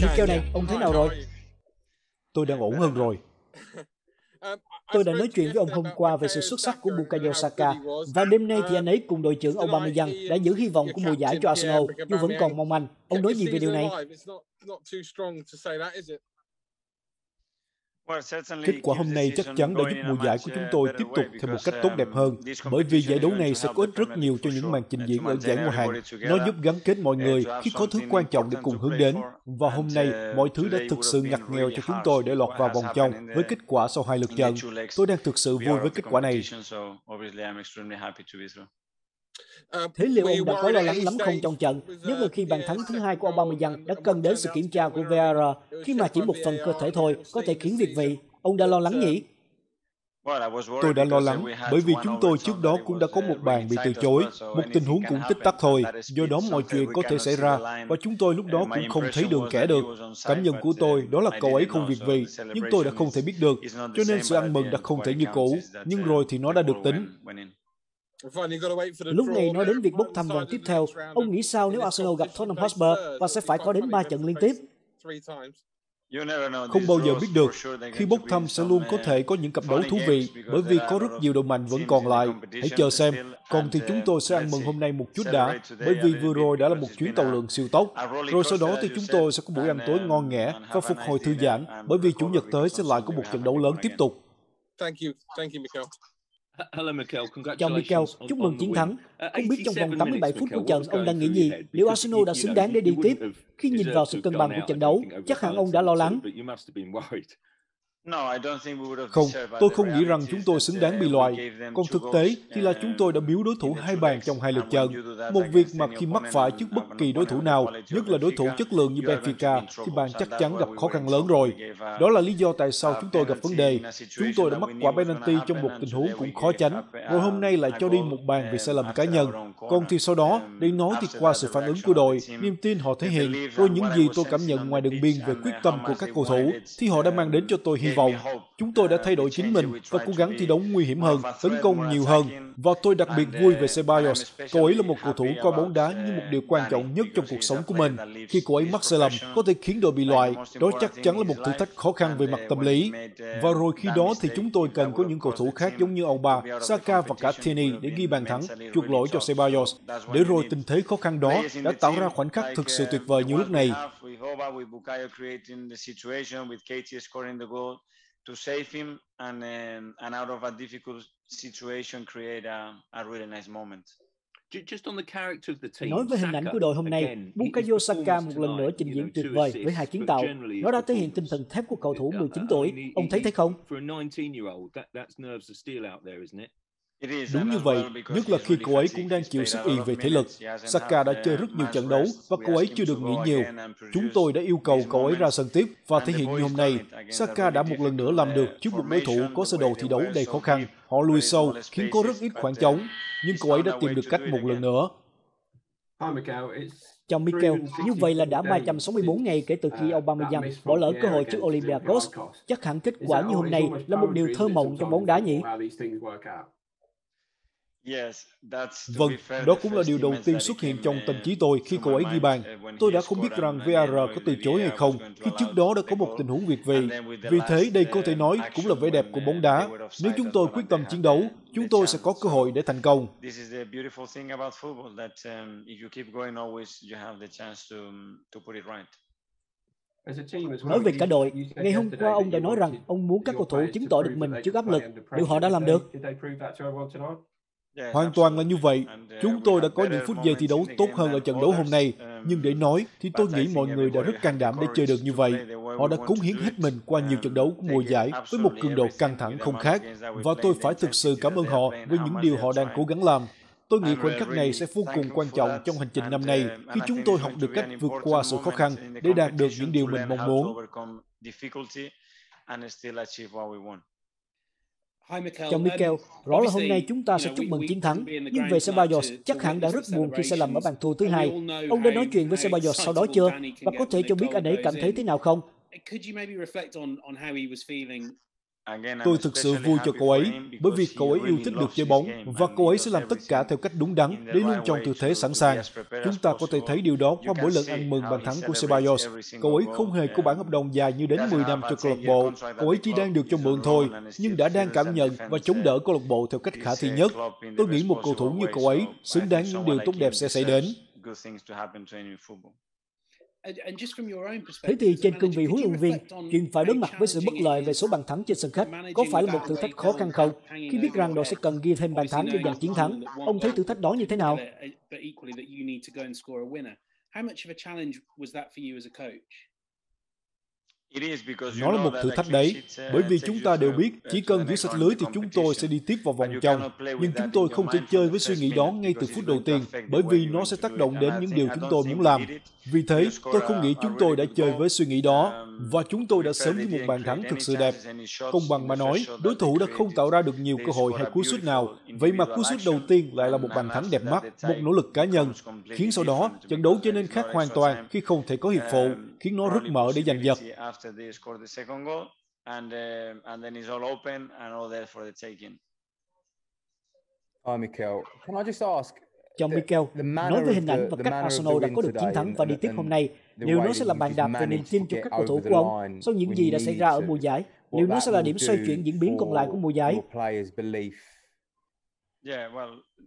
Nhịp kèo này, ông thế nào rồi? Tôi đã ngủ hơn rồi. Tôi đã nói chuyện với ông hôm qua về sự xuất sắc của Bukayo Saka, và đêm nay thì anh ấy cùng đội trưởng Aubameyang đã giữ hy vọng của mùa giải cho Arsenal, nhưng vẫn còn mong manh. Ông nói gì về điều này? Kết quả hôm nay chắc chắn đã giúp mùa giải của chúng tôi tiếp tục theo một cách tốt đẹp hơn, bởi vì giải đấu này sẽ có ích rất nhiều cho những màn trình diễn ở giải ngoại hạng. Nó giúp gắn kết mọi người khi có thứ quan trọng để cùng hướng đến. Và hôm nay, mọi thứ đã thực sự ngặt nghèo cho chúng tôi để lọt vào vòng trong với kết quả sau 2 lượt trận. Tôi đang thực sự vui với kết quả này. Thế liệu ông đã có lo lắng lắm không trong trận, nhất là khi bàn thắng thứ 2 của Aubameyang đã cần đến sự kiểm tra của VAR, khi mà chỉ một phần cơ thể thôi có thể khiến việc vị? Ông đã lo lắng nhỉ? Tôi đã lo lắng, bởi vì chúng tôi trước đó cũng đã có một bàn bị từ chối, một tình huống cũng tích tắc thôi, do đó mọi chuyện có thể xảy ra, và chúng tôi lúc đó cũng không thấy đường kẻ được. Cảm nhận của tôi đó là cậu ấy không việc vị, nhưng tôi đã không thể biết được, cho nên sự ăn mừng đã không thể như cũ, nhưng rồi thì nó đã được tính. Lúc này nói đến việc bốc thăm vòng tiếp theo, ông nghĩ sao nếu Arsenal gặp Tottenham Hotspur và sẽ phải có đến 3 trận liên tiếp? Không bao giờ biết được, khi bốc thăm sẽ luôn có thể có những cặp đấu thú vị, bởi vì có rất nhiều đội mạnh vẫn còn lại. Hãy chờ xem, còn thì chúng tôi sẽ ăn mừng hôm nay một chút đã, bởi vì vừa rồi đã là một chuyến tàu lượn siêu tốc. Rồi sau đó thì chúng tôi sẽ có buổi ăn tối ngon nghẻ và phục hồi thư giãn, bởi vì Chủ nhật tới sẽ lại có một trận đấu lớn tiếp tục. Chào Mikel, chúc mừng chiến thắng. Không biết trong vòng 87 phút của trận, ông đang nghĩ gì? Liệu Arsenal đã xứng đáng để đi tiếp? Khi nhìn vào sự cân bằng của trận đấu, chắc hẳn ông đã lo lắng. Không, tôi không nghĩ rằng chúng tôi xứng đáng bị loại. Còn thực tế thì là chúng tôi đã biếu đối thủ 2 bàn trong 2 lượt trận. Một việc mà khi mắc phải trước bất kỳ đối thủ nào, nhất là đối thủ chất lượng như Benfica, thì bạn chắc chắn gặp khó khăn lớn rồi. Đó là lý do tại sao chúng tôi gặp vấn đề. Chúng tôi đã mắc quả penalty trong một tình huống cũng khó tránh, rồi hôm nay lại cho đi một bàn vì sai lầm cá nhân. Còn thì sau đó, để nói thì qua sự phản ứng của đội, niềm tin họ thể hiện, rồi những gì tôi cảm nhận ngoài đường biên về quyết tâm của các cầu thủ, thì họ đã mang đến cho tôi hy vọng. Chúng tôi đã thay đổi chính mình và cố gắng thi đấu nguy hiểm hơn, tấn công nhiều hơn. Và tôi đặc biệt vui về Ceballos. Cô ấy là một cầu thủ coi bóng đá như một điều quan trọng nhất trong cuộc sống của mình. Khi cô ấy mắc sai lầm, có thể khiến đội bị loại. Đó chắc chắn là một thử thách khó khăn về mặt tâm lý. Và rồi khi đó thì chúng tôi cần có những cầu thủ khác giống như Auba, Saka và cả Tierney để ghi bàn thắng, chuộc lỗi cho Ceballos. Để rồi tình thế khó khăn đó đã tạo ra khoảnh khắc thực sự tuyệt vời như lúc này. To save him and out of a difficult situation create a really nice moment. Nói về hình ảnh của đội hôm nay, Bukayo Saka một lần nữa trình diễn tuyệt vời với 2 kiến tạo. Nó đã thể hiện tinh thần thép của cầu thủ 19 tuổi. Ông thấy thế không? Đúng như vậy, nhất là khi cô ấy cũng đang chịu sức ì về thể lực. Saka đã chơi rất nhiều trận đấu và cô ấy chưa được nghỉ nhiều. Chúng tôi đã yêu cầu cô ấy ra sân tiếp và thể hiện như hôm nay. Saka đã một lần nữa làm được trước một đối thủ có sơ đồ thi đấu đầy khó khăn. Họ lùi sâu, khiến có rất ít khoảng trống, nhưng cô ấy đã tìm được cách một lần nữa. Chào Mikel, như vậy là đã 364 ngày kể từ khi Aubameyang bỏ lỡ cơ hội trước Olympiacos. Chắc hẳn kết quả như hôm nay là một điều thơ mộng trong bóng đá nhỉ? Vâng, đó cũng là điều đầu tiên xuất hiện trong tâm trí tôi khi cô ấy ghi bàn. Tôi đã không biết rằng VAR có từ chối hay không, khi trước đó đã có một tình huống việt vị. Vì thế, đây có thể nói cũng là vẻ đẹp của bóng đá. Nếu chúng tôi quyết tâm chiến đấu, chúng tôi sẽ có cơ hội để thành công. Nói về cả đội, ngày hôm qua ông đã nói rằng ông muốn các cầu thủ chứng tỏ được mình trước áp lực. Điều họ đã làm được. Hoàn toàn là như vậy. Chúng tôi đã có những phút giây thi đấu tốt hơn ở trận đấu hôm nay. Nhưng để nói thì tôi nghĩ mọi người đã rất can đảm để chơi được như vậy. Họ đã cống hiến hết mình qua nhiều trận đấu của mùa giải với một cường độ căng thẳng không khác. Và tôi phải thực sự cảm ơn họ với những điều họ đang cố gắng làm. Tôi nghĩ khoảnh khắc này sẽ vô cùng quan trọng trong hành trình năm nay khi chúng tôi học được cách vượt qua sự khó khăn để đạt được những điều mình mong muốn. Chào Mikel, rõ là hôm nay chúng ta sẽ chúc mừng chiến thắng, nhưng về Ceballos chắc hẳn đã rất buồn khi sai lầm ở bàn thua thứ 2. Ông đã nói chuyện với Ceballos sau đó chưa? Và có thể cho biết anh ấy cảm thấy thế nào không? Tôi thực sự vui cho cô ấy, bởi vì cô ấy yêu thích được chơi bóng và cô ấy sẽ làm tất cả theo cách đúng đắn để luôn trong tư thế sẵn sàng. Chúng ta có thể thấy điều đó qua mỗi lần ăn mừng bàn thắng của Ceballos. Cô ấy không hề có bản hợp đồng dài như đến 10 năm cho câu lạc bộ. Cô ấy chỉ đang được cho mượn thôi, nhưng đã đang cảm nhận và chống đỡ câu lạc bộ theo cách khả thi nhất. Tôi nghĩ một cầu thủ như cô ấy xứng đáng những điều tốt đẹp sẽ xảy đến. Thế thì trên cương vị huấn luyện viên, chuyện phải đối mặt với sự bất lợi về số bàn thắng trên sân khách có phải là một thử thách khó khăn không? Khi biết rằng đội sẽ cần ghi thêm bàn thắng để giành chiến thắng, ông thấy thử thách đó như thế nào? Nó là một thử thách đấy, bởi vì chúng ta đều biết chỉ cần giữ sạch lưới thì chúng tôi sẽ đi tiếp vào vòng trong, nhưng chúng tôi không thể chơi với suy nghĩ đó ngay từ phút đầu tiên, bởi vì nó sẽ tác động đến những điều chúng tôi muốn làm. Vì thế, tôi không nghĩ chúng tôi đã chơi với suy nghĩ đó, và chúng tôi đã sớm với một bàn thắng thực sự đẹp. Công bằng mà nói, đối thủ đã không tạo ra được nhiều cơ hội hay cú sút nào, vậy mà cú sút đầu tiên lại là một bàn thắng đẹp mắt, một nỗ lực cá nhân, khiến sau đó trận đấu trở nên khác hoàn toàn khi không thể có hiệp phụ, khiến nó rất mở để giành giật. Chào Mikel, nói về hình ảnh và cách Arsenal đã có được chiến thắng và đi tiếp hôm nay, liệu nó sẽ là bàn đạp về niềm tin cho các cầu thủ của ông sau những gì đã xảy ra ở mùa giải? Liệu nó sẽ là điểm xoay chuyển diễn biến còn lại của mùa giải?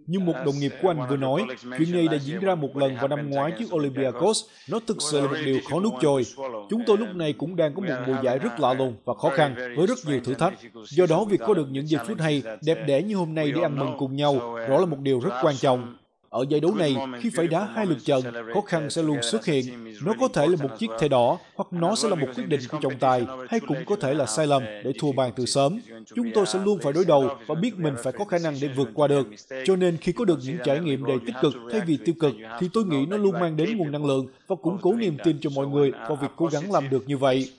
Như một đồng nghiệp của anh vừa nói, chuyện này đã diễn ra một lần vào năm ngoái trước Olympiacos. Nó thực sự là một điều khó nuốt trôi. Chúng tôi lúc này cũng đang có một mùa giải rất lạ lùng và khó khăn với rất nhiều thử thách. Do đó, việc có được những giây phút hay, đẹp đẽ như hôm nay để ăn mừng cùng nhau, đó là một điều rất quan trọng. Ở giải đấu này, khi phải đá hai lượt trận, khó khăn sẽ luôn xuất hiện. Nó có thể là một chiếc thẻ đỏ, hoặc nó sẽ là một quyết định của trọng tài, hay cũng có thể là sai lầm để thua bàn từ sớm. Chúng tôi sẽ luôn phải đối đầu và biết mình phải có khả năng để vượt qua được. Cho nên khi có được những trải nghiệm đầy tích cực thay vì tiêu cực, thì tôi nghĩ nó luôn mang đến nguồn năng lượng và củng cố niềm tin cho mọi người vào việc cố gắng làm được như vậy.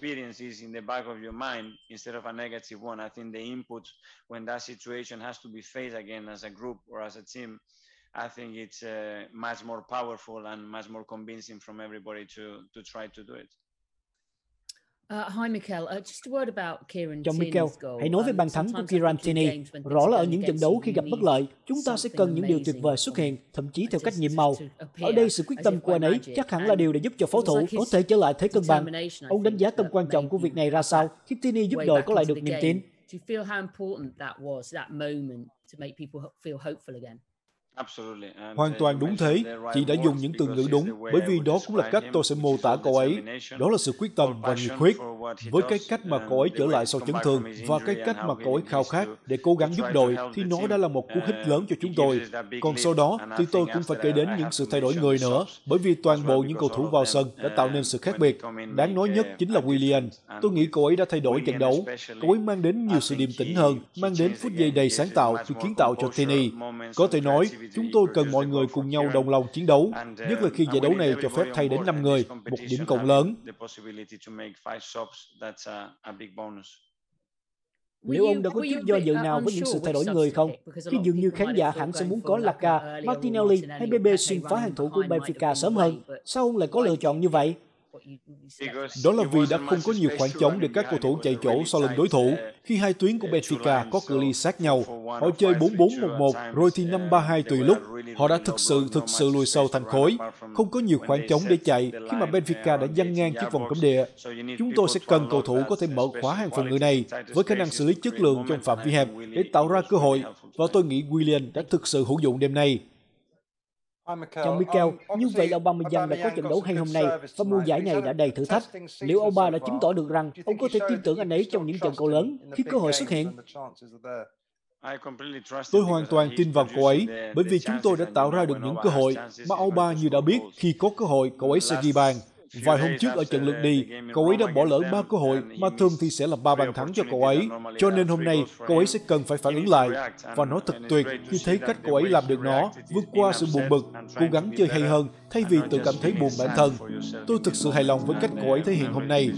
I think it's much more powerful and much more convincing from everybody to try to do it. Hi Mikel, just a word about Kieran Tierney's goal. Hãy nói về bàn thắng của Kieran Tierney. Rõ là ở những trận đấu khi gặp bất lợi, chúng ta sẽ cần những điều tuyệt vời xuất hiện, thậm chí theo cách nhiệm màu. Ở đây sự quyết tâm của anh ấy chắc hẳn là điều để giúp cho pháo thủ có thể trở lại thế cân bằng. Ông đánh giá tầm quan trọng của việc này ra sao khi Tierney giúp đội có lại được niềm tin? Do you feel how important that was, that moment to make people feel hopeful again? Hoàn toàn đúng thế, chị đã dùng những từ ngữ đúng, bởi vì đó cũng là cách tôi sẽ mô tả cô ấy. Đó là sự quyết tâm và nhiệt huyết. Với cái cách mà cô ấy trở lại sau chấn thương và cái cách mà cô ấy khao khát để cố gắng giúp đội thì nó đã là một cú hích lớn cho chúng tôi. Còn sau đó thì tôi cũng phải kể đến những sự thay đổi người nữa, bởi vì toàn bộ những cầu thủ vào sân đã tạo nên sự khác biệt. Đáng nói nhất chính là Willian. Tôi nghĩ cô ấy đã thay đổi trận đấu. Cô ấy mang đến nhiều sự điềm tĩnh hơn, mang đến phút giây đầy sáng tạo khi kiến tạo cho Tierney. Có thể nói, chúng tôi cần mọi người cùng nhau đồng lòng chiến đấu, nhất là khi giải đấu này cho phép thay đến 5 người, một điểm cộng lớn. Liệu ông đã có chút do dự nào với những sự thay đổi người không? Khi dường như khán giả hẳn sẽ muốn có Laka, Martinelli hay Bebe xuyên phá hàng thủ của Benfica sớm hơn. Sao ông lại có lựa chọn như vậy? Đó là vì đã không có nhiều khoảng trống để các cầu thủ chạy chỗ sau lưng đối thủ. Khi hai tuyến của Benfica có cự ly sát nhau, họ chơi 4-4-1-1 rồi thì 5-3-2 tùy lúc. Họ đã thực sự lùi sâu thành khối, không có nhiều khoảng trống để chạy khi mà Benfica đã dăng ngang chiếc vòng cấm địa. Chúng tôi sẽ cần cầu thủ có thể mở khóa hàng phòng ngự này với khả năng xử lý chất lượng trong phạm vi hẹp để tạo ra cơ hội, và tôi nghĩ Willian đã thực sự hữu dụng đêm nay. Chào Mikel, như vậy là Aubameyang đã có trận đấu hay hôm nay và mùa giải này đã đầy thử thách. Liệu Aubameyang đã chứng tỏ được rằng ông có thể tin tưởng anh ấy trong những trận cầu lớn khi cơ hội xuất hiện? Tôi hoàn toàn tin vào cô ấy, bởi vì chúng tôi đã tạo ra được những cơ hội mà Aubameyang như đã biết khi có cơ hội cô ấy sẽ ghi bàn. Vài hôm trước ở trận lượt đi, cậu ấy đã bỏ lỡ 3 cơ hội mà thường thì sẽ là 3 bàn thắng cho cậu ấy. Cho nên hôm nay, cậu ấy sẽ cần phải phản ứng lại. Và nó thật tuyệt khi thấy cách cậu ấy làm được nó, vượt qua sự buồn bực, cố gắng chơi hay hơn thay vì tự cảm thấy buồn bản thân. Tôi thực sự hài lòng với cách cậu ấy thể hiện hôm nay.